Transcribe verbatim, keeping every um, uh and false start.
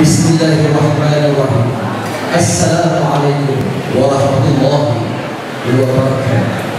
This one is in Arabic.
بسم الله الرحمن الرحيم. السلام عليكم ورحمة الله وبركاته.